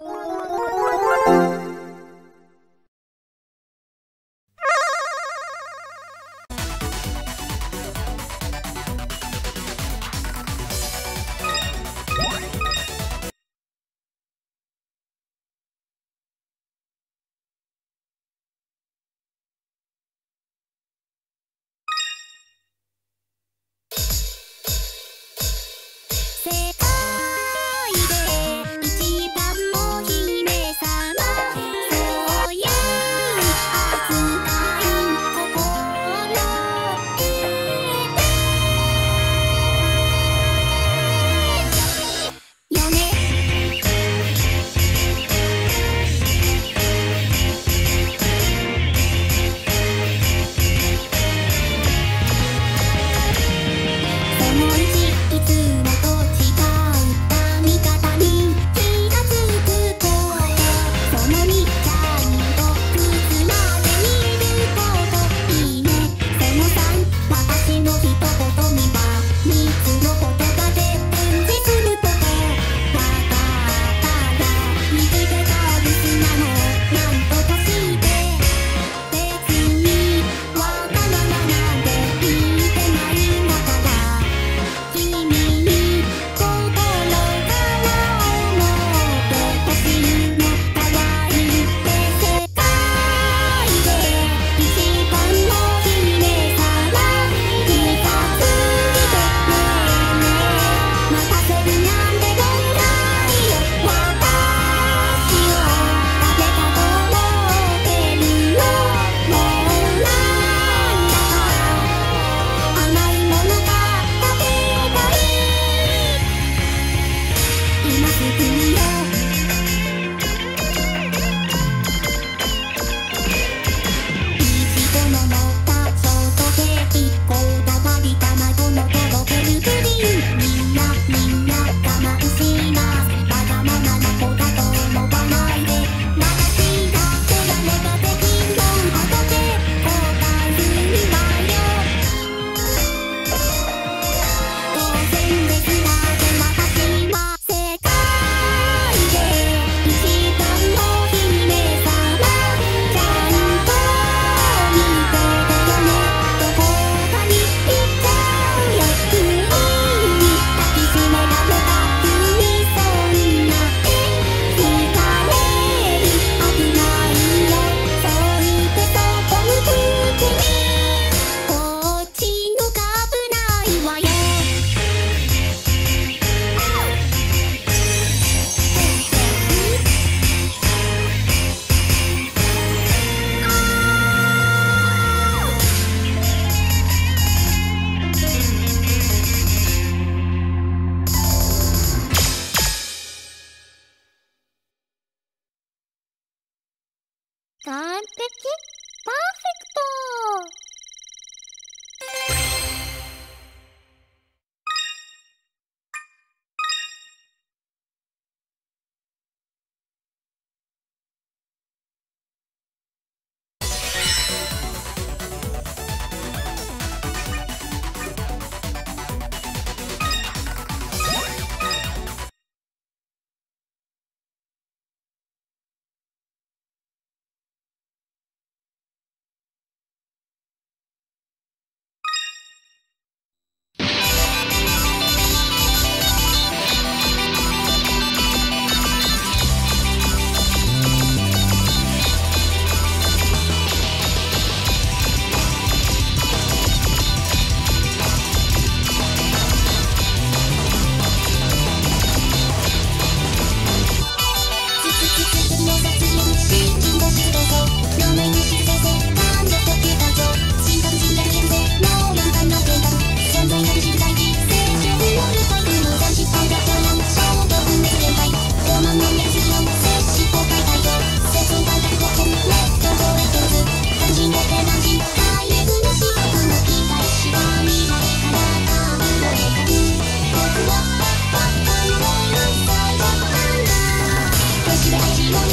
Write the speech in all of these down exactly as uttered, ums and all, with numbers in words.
完璧、パーフェクト。「切ない出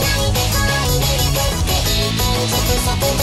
会いに出会っていた」「直接そこで」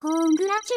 Congratulations!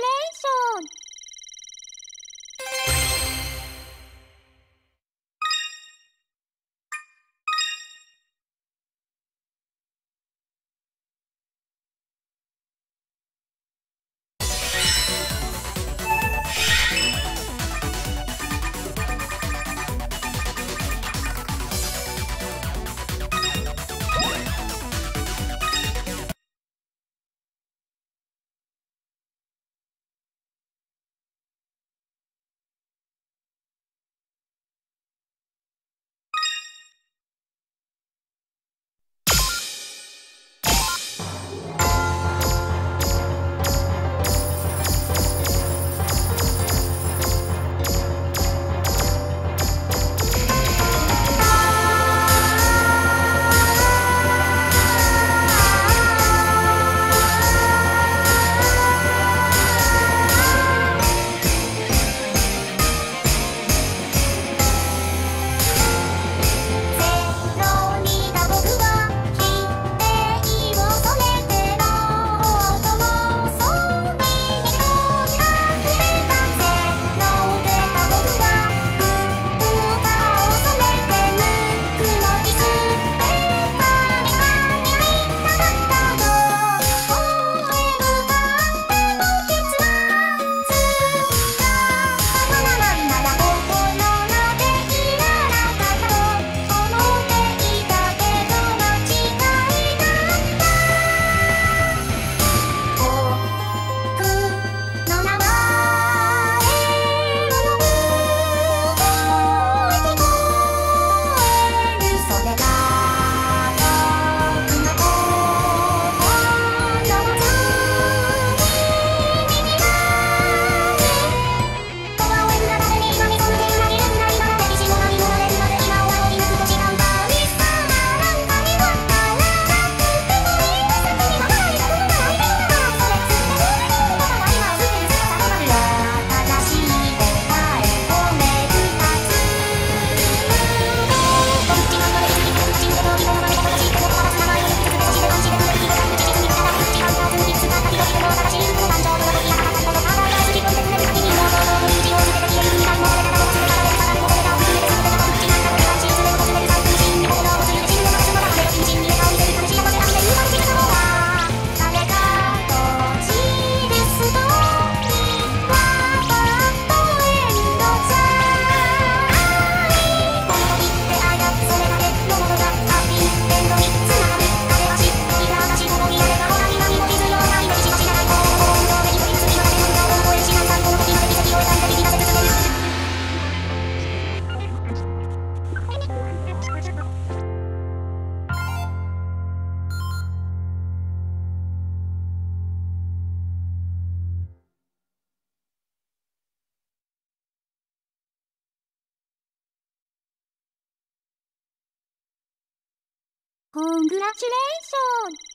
Congratulations!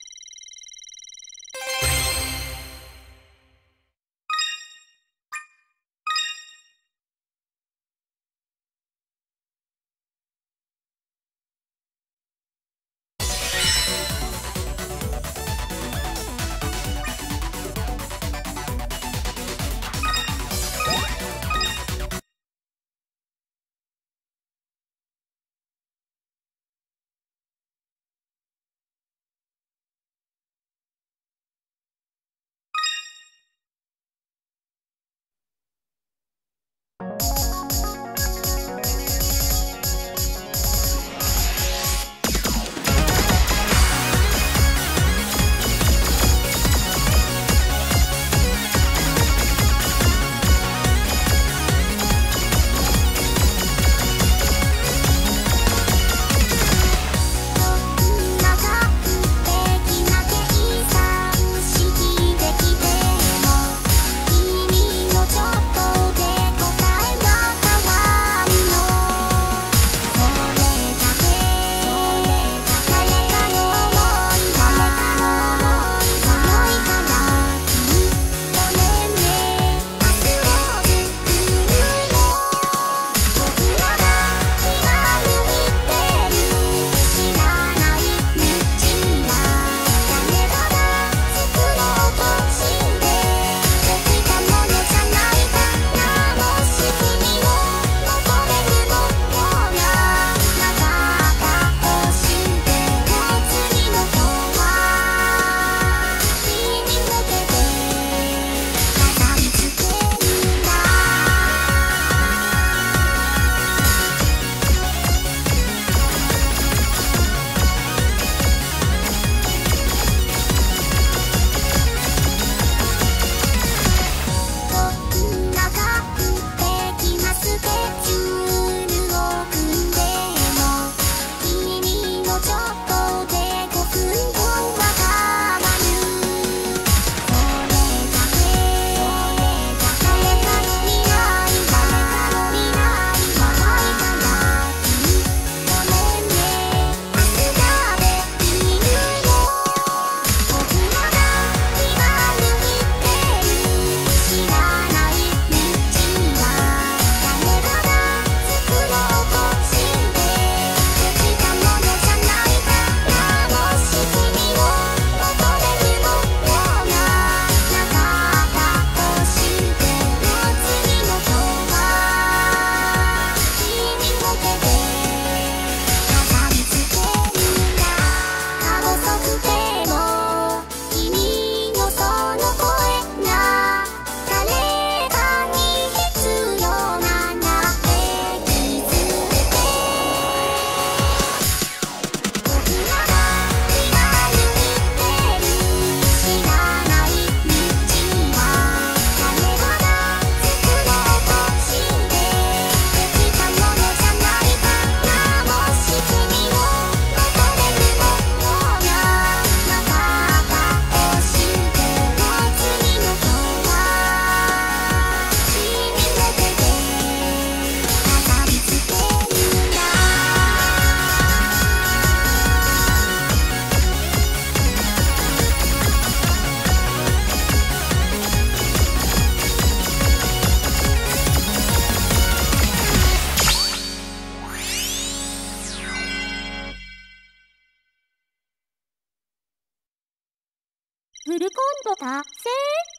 フルコンボ達成。